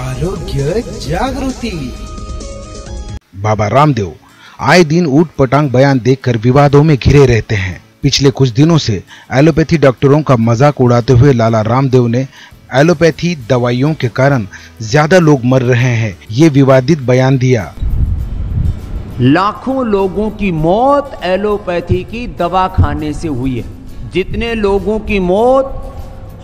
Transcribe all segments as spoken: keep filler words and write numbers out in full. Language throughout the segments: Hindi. आरोग्य जागृति। बाबा रामदेव आए दिन ऊट पटांग बयान देकर विवादों में घिरे रहते हैं। पिछले कुछ दिनों से एलोपैथी डॉक्टरों का मजाक उड़ाते हुए लाला रामदेव ने एलोपैथी दवाइयों के कारण ज्यादा लोग मर रहे हैं ये विवादित बयान दिया। लाखों लोगों की मौत एलोपैथी की दवा खाने से हुई है। जितने लोगों की मौत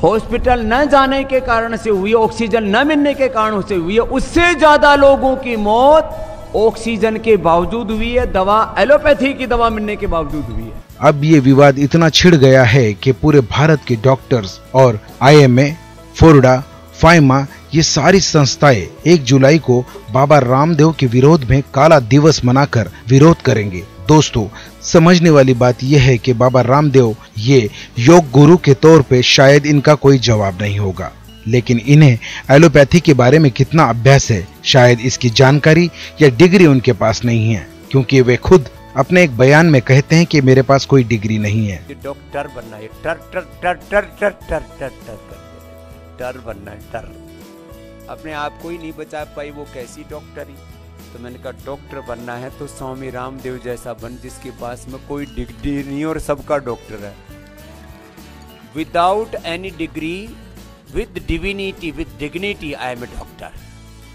हॉस्पिटल न जाने के कारण से हुई है, ऑक्सीजन न मिलने के कारण से हुई है, उससे ज्यादा लोगों की मौत ऑक्सीजन के बावजूद हुई है, दवा एलोपैथी की दवा मिलने के बावजूद हुई है। अब ये विवाद इतना छिड़ गया है कि पूरे भारत के डॉक्टर्स और आई एम ए, फोरडा, फायमा ये सारी संस्थाएं एक जुलाई को बाबा रामदेव के विरोध में काला दिवस मनाकर विरोध करेंगे। दोस्तों, समझने वाली बात यह है कि बाबा रामदेव ये योग गुरु के तौर पे शायद इनका कोई जवाब नहीं होगा, लेकिन इन्हें एलोपैथी के बारे में कितना अभ्यास है, शायद इसकी जानकारी या डिग्री उनके पास नहीं है, क्योंकि वे खुद अपने एक बयान में कहते हैं कि मेरे पास कोई डिग्री नहीं है। डॉक्टर बनना है, टर टर टर टर टर टर टर टर बनना है, टर अपने आप को ही नहीं बचा पाई वो कैसी डॉक्टरी। तो मैंने कहा डॉक्टर बनना है तो स्वामी रामदेव जैसा बन, जिसके पास में कोई डिग्री नहीं और सबका डॉक्टर है। Without any degree with divinity with dignity I am a doctor.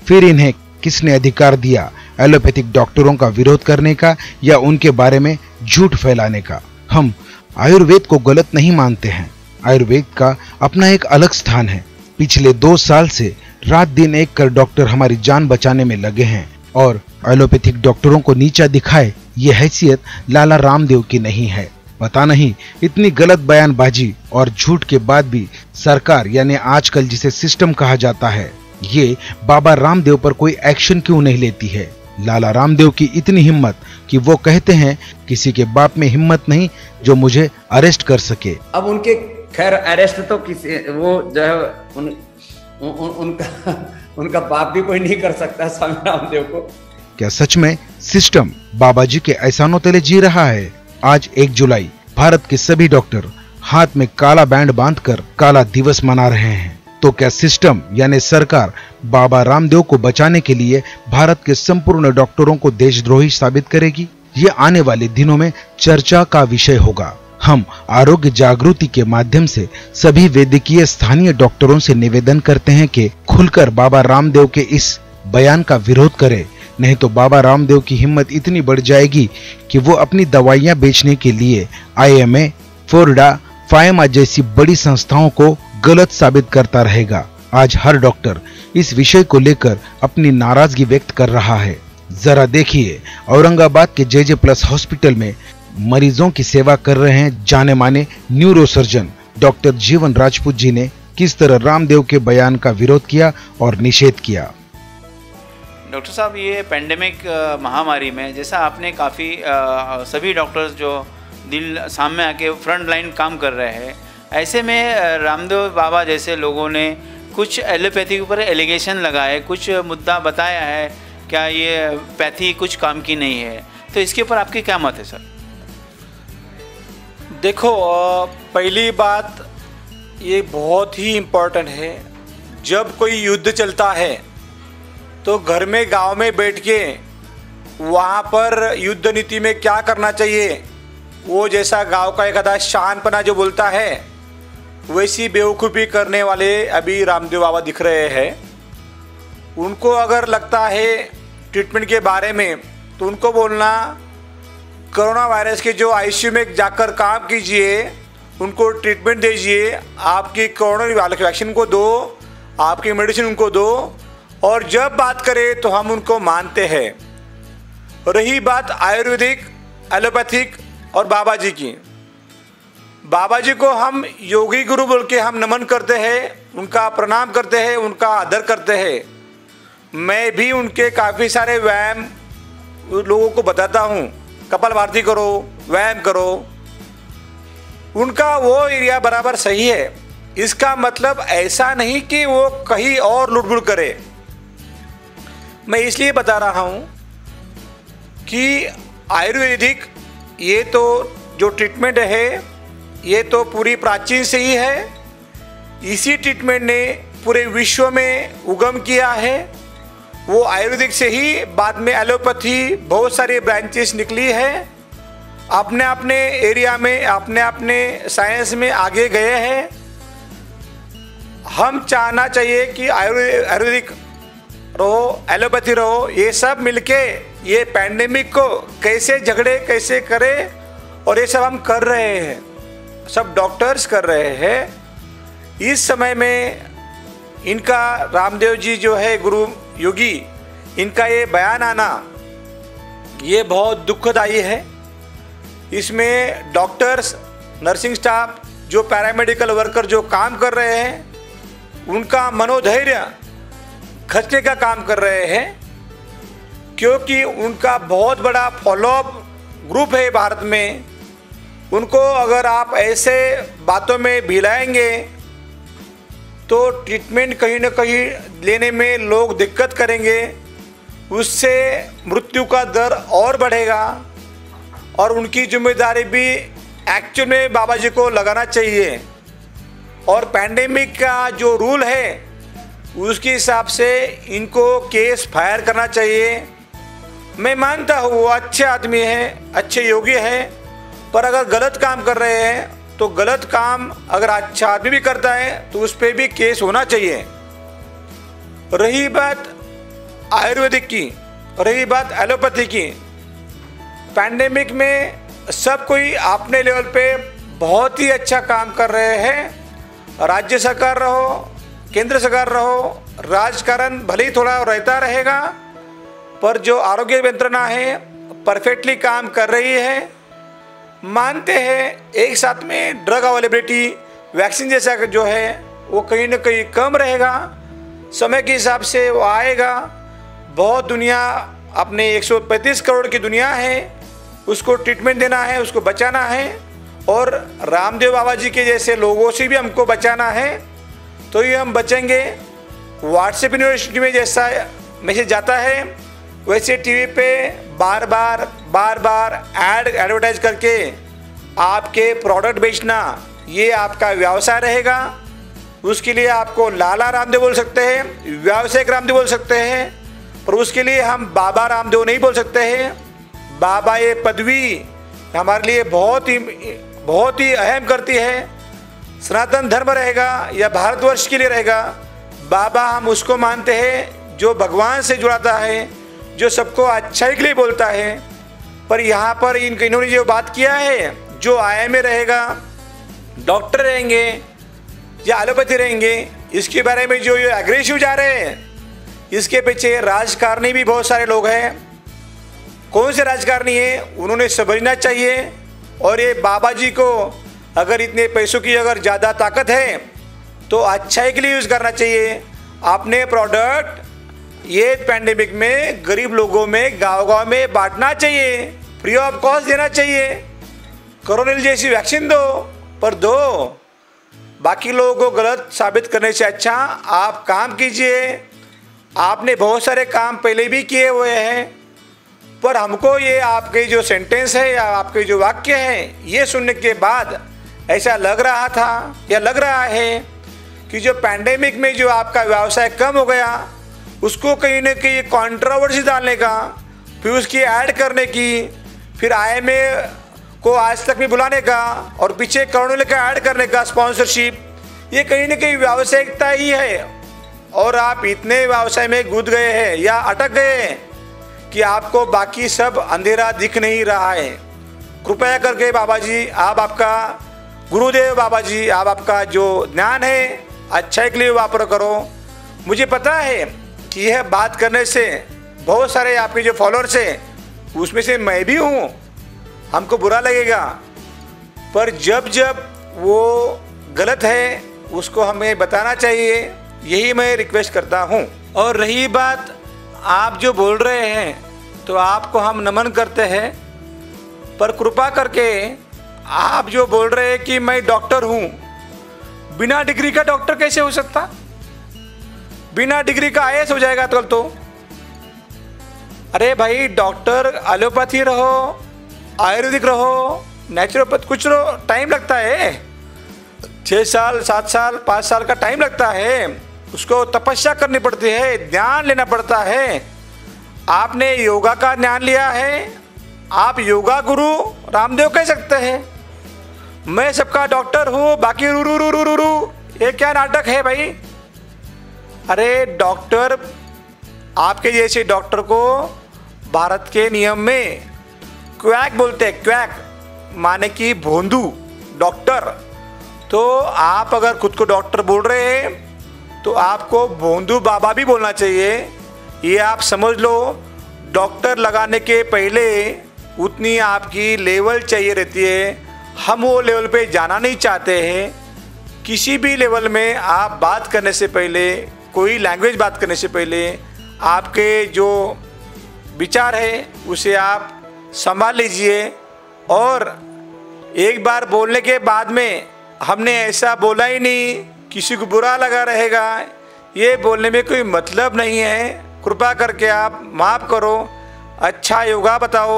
फिर इन्हें किसने अधिकार दिया एलोपैथिक डॉक्टरों का विरोध करने का या उनके बारे में झूठ फैलाने का? हम आयुर्वेद को गलत नहीं मानते हैं। आयुर्वेद का अपना एक अलग स्थान है। पिछले दो साल से रात दिन एक कर डॉक्टर हमारी जान बचाने में लगे हैं और एलोपैथिक डॉक्टरों को नीचा दिखाए ये हैसियत लाला रामदेव की नहीं है। पता नहीं इतनी गलत बयानबाजी और झूठ के बाद भी सरकार यानी आजकल जिसे सिस्टम कहा जाता है ये बाबा रामदेव पर कोई एक्शन क्यों नहीं लेती है। लाला रामदेव की इतनी हिम्मत कि वो कहते हैं किसी के बाप में हिम्मत नहीं जो मुझे अरेस्ट कर सके। अब उनके खैर अरेस्ट तो किसी वो जो है उन... उन, उनका उनका बाप भी कोई नहीं कर सकता स्वामी रामदेव को। क्या सच में सिस्टम बाबा जी के एहसानों तले जी रहा है? आज एक जुलाई भारत के सभी डॉक्टर हाथ में काला बैंड बांधकर काला दिवस मना रहे हैं। तो क्या सिस्टम यानी सरकार बाबा रामदेव को बचाने के लिए भारत के संपूर्ण डॉक्टरों को देशद्रोही साबित करेगी? ये आने वाले दिनों में चर्चा का विषय होगा। हम आरोग्य जागृति के माध्यम से सभी वैद्यकीय स्थानीय डॉक्टरों से निवेदन करते हैं कि खुलकर बाबा रामदेव के इस बयान का विरोध करें, नहीं तो बाबा रामदेव की हिम्मत इतनी बढ़ जाएगी कि वो अपनी दवाइयां बेचने के लिए आई एम ए, फोरडा, फायमा जैसी बड़ी संस्थाओं को गलत साबित करता रहेगा। आज हर डॉक्टर इस विषय को लेकर अपनी नाराजगी व्यक्त कर रहा है। जरा देखिए, औरंगाबाद के जे जे प्लस हॉस्पिटल में मरीजों की सेवा कर रहे हैं जाने माने न्यूरोसर्जन डॉक्टर जीवन राजपूत जी ने किस तरह रामदेव के बयान का विरोध किया और निषेध किया। डॉक्टर साहब, ये पेंडेमिक महामारी में जैसा आपने काफ़ी सभी डॉक्टर्स जो दिल सामने आके फ्रंट लाइन काम कर रहे हैं, ऐसे में रामदेव बाबा जैसे लोगों ने कुछ एलोपैथी के ऊपर एलिगेशन लगाए, कुछ मुद्दा बताया है क्या ये पैथी कुछ काम की नहीं है, तो इसके ऊपर आपकी क्या मत है सर? देखो, पहली बात ये बहुत ही इम्पोर्टेंट है, जब कोई युद्ध चलता है तो घर में गांव में बैठ के वहाँ पर युद्ध नीति में क्या करना चाहिए वो जैसा गांव का एक आधा शानपना जो बोलता है वैसी बेवकूफ़ी करने वाले अभी रामदेव बाबा दिख रहे हैं। उनको अगर लगता है ट्रीटमेंट के बारे में तो उनको बोलना कोरोना वायरस के जो आई सी यू में जाकर काम कीजिए, उनको ट्रीटमेंट दीजिए, आपकी कोरोना वैक्सीन को दो, आपकी मेडिसिन उनको दो, और जब बात करें तो हम उनको मानते हैं। रही बात आयुर्वेदिक, एलोपैथिक और बाबा जी की, बाबा जी को हम योगी गुरु बोल के हम नमन करते हैं, उनका प्रणाम करते हैं, उनका आदर करते हैं। मैं भी उनके काफ़ी सारे व्यायाम लोगों को बताता हूँ, कपालभाति करो, व्यायाम करो, उनका वो एरिया बराबर सही है। इसका मतलब ऐसा नहीं कि वो कहीं और लुटपुट करे। मैं इसलिए बता रहा हूँ कि आयुर्वेदिक ये तो जो ट्रीटमेंट है ये तो पूरी प्राचीन से ही है। इसी ट्रीटमेंट ने पूरे विश्व में उगम किया है। वो आयुर्वेदिक से ही बाद में एलोपैथी बहुत सारी ब्रांचेस निकली है। अपने अपने एरिया में अपने अपने साइंस में आगे गए हैं। हम चाहना चाहिए कि आयुर्वेदिक रहो, एलोपैथी रहो, ये सब मिलके ये पैंडेमिक को कैसे झगड़े कैसे करें, और ये सब हम कर रहे हैं, सब डॉक्टर्स कर रहे हैं। इस समय में इनका रामदेव जी जो है गुरु योगी, इनका ये बयान आना ये बहुत दुखदायी है। इसमें डॉक्टर्स, नर्सिंग स्टाफ, जो पैरामेडिकल वर्कर जो काम कर रहे हैं, उनका मनोधैर्य खर्चने का काम कर रहे हैं, क्योंकि उनका बहुत बड़ा फॉलोअप ग्रुप है भारत में। उनको अगर आप ऐसे बातों में भिलाएंगे तो ट्रीटमेंट कहीं ना कहीं लेने में लोग दिक्कत करेंगे, उससे मृत्यु का दर और बढ़ेगा। और उनकी जिम्मेदारी भी एक्चुअल में बाबा जी को लगाना चाहिए। और पैंडेमिक का जो रूल है उसके हिसाब से इनको केस फायर करना चाहिए। मैं मानता हूँ वो अच्छे आदमी हैं, अच्छे योगी हैं, पर अगर गलत काम कर रहे हैं तो गलत काम अगर अच्छा आदमी भी करता है तो उस पर भी केस होना चाहिए। रही बात आयुर्वेदिक की, रही बात एलोपैथी की, पैंडेमिक में सब कोई अपने लेवल पे बहुत ही अच्छा काम कर रहे हैं। राज्य सरकार रहो, केंद्र सरकार रहो, राजकारण भले ही थोड़ा रहता रहेगा, पर जो आरोग्य यंत्रणा है परफेक्टली काम कर रही है। मानते हैं एक साथ में ड्रग अवेलेबिलिटी, वैक्सीन जैसा जो है वो कहीं ना कहीं कम रहेगा, समय के हिसाब से वो आएगा। बहुत दुनिया अपने एक सौ पैंतीस करोड़ की दुनिया है, उसको ट्रीटमेंट देना है, उसको बचाना है, और रामदेव बाबा जी के जैसे लोगों से भी हमको बचाना है, तो ये हम बचेंगे। व्हाट्सएप यूनिवर्सिटी में जैसा मैसेज जाता है वैसे टीवी पे बार बार बार बार ऐड एडवर्टाइज करके आपके प्रोडक्ट बेचना ये आपका व्यवसाय रहेगा। उसके लिए आपको लाला रामदेव बोल सकते हैं, व्यावसायिक रामदेव बोल सकते हैं, पर उसके लिए हम बाबा रामदेव नहीं बोल सकते हैं। बाबा ये पदवी हमारे लिए बहुत ही बहुत ही अहम करती है। सनातन धर्म रहेगा या भारतवर्ष के लिए रहेगा, बाबा हम उसको मानते हैं जो भगवान से जुड़ाता है, जो सबको अच्छाई के लिए बोलता है। पर यहाँ पर इन इन्होंने जो बात किया है, जो आई एम ए रहेगा, डॉक्टर रहेंगे या एलोपैथी रहेंगे, इसके बारे में जो ये एग्रेसिव जा रहे हैं, इसके पीछे राजकारणी भी बहुत सारे लोग हैं। कौन से राजकारणी है उन्होंने समझना चाहिए। और ये बाबा जी को अगर इतने पैसों की अगर ज़्यादा ताकत है तो अच्छाई के लिए यूज़ करना चाहिए। अपने प्रोडक्ट ये पैंडेमिक में गरीब लोगों में गांव-गांव में बांटना चाहिए, फ्री ऑफ कॉस्ट देना चाहिए। कोरोना जैसी वैक्सीन दो, पर दो, बाकी लोगों को गलत साबित करने से अच्छा आप काम कीजिए। आपने बहुत सारे काम पहले भी किए हुए हैं, पर हमको ये आपके जो सेंटेंस है या आपके जो वाक्य हैं ये सुनने के बाद ऐसा लग रहा था या लग रहा है कि जो पैंडेमिक में जो आपका व्यवसाय कम हो गया उसको कहीं ना कहीं कंट्रोवर्सी डालने का, फिर उसकी ऐड करने की, फिर आई एम ए को आज तक भी बुलाने का, और पीछे करोड़ों का ऐड करने का स्पॉन्सरशिप, ये कहीं ना कहीं व्यावसायिकता ही है। और आप इतने व्यवसाय में घुस गए हैं या अटक गए हैं कि आपको बाकी सब अंधेरा दिख नहीं रहा है। कृपया करके बाबा जी, आप आपका गुरुदेव बाबा जी, आप आपका जो ज्ञान है अच्छाई के लिए वापर करो। मुझे पता है कि यह बात करने से बहुत सारे आपके जो फॉलोअर्स हैं उसमें से मैं भी हूँ, हमको बुरा लगेगा, पर जब जब वो गलत है उसको हमें बताना चाहिए, यही मैं रिक्वेस्ट करता हूँ। और रही बात आप जो बोल रहे हैं तो आपको हम नमन करते हैं, पर कृपा करके आप जो बोल रहे हैं कि मैं डॉक्टर हूँ, बिना डिग्री का डॉक्टर कैसे हो सकता? बिना डिग्री का आई ए एस हो जाएगा कल तो। अरे भाई, डॉक्टर एलोपैथी रहो, आयुर्वेदिक रहो, नेचुरोपैथी, कुछ रहो, टाइम लगता है, छः साल सात साल पाँच साल का टाइम लगता है। उसको तपस्या करनी पड़ती है, ध्यान लेना पड़ता है। आपने योगा का ज्ञान लिया है, आप योगा गुरु रामदेव कह सकते हैं। मैं सबका डॉक्टर हूँ, बाकी रू रू रू रू रू रू, ये क्या नाटक है भाई। अरे डॉक्टर, आपके जैसे डॉक्टर को भारत के नियम में क्वैक बोलते हैं। क्वैक माने कि भोंदू डॉक्टर। तो आप अगर खुद को डॉक्टर बोल रहे हैं तो आपको भोंदू बाबा भी बोलना चाहिए, ये आप समझ लो। डॉक्टर लगाने के पहले उतनी आपकी लेवल चाहिए रहती है, हम वो लेवल पे जाना नहीं चाहते हैं। किसी भी लेवल में आप बात करने से पहले, कोई लैंग्वेज बात करने से पहले आपके जो विचार है उसे आप संभाल लीजिए। और एक बार बोलने के बाद में हमने ऐसा बोला ही नहीं, किसी को बुरा लगा रहेगा, ये बोलने में कोई मतलब नहीं है। कृपा करके आप माफ़ करो, अच्छा योगा बताओ।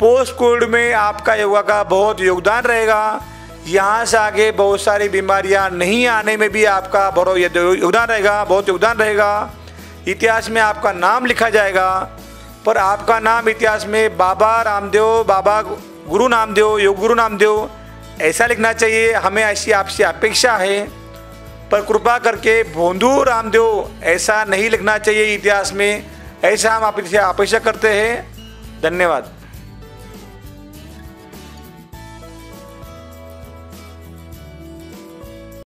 पोस्ट कोविड में आपका योगा का बहुत योगदान रहेगा, यहाँ से आगे बहुत सारी बीमारियाँ नहीं आने में भी आपका बहुत योगदान रहेगा, बहुत योगदान रहेगा। इतिहास में आपका नाम लिखा जाएगा, पर आपका नाम इतिहास में बाबा रामदेव, बाबा गुरु नामदेव, योग गुरु नामदेव ऐसा लिखना चाहिए, हमें ऐसी आपसे अपेक्षा है। पर कृपा करके भोंदू रामदेव ऐसा नहीं लिखना चाहिए इतिहास में, ऐसा हम आपसे अपेक्षा करते हैं। धन्यवाद।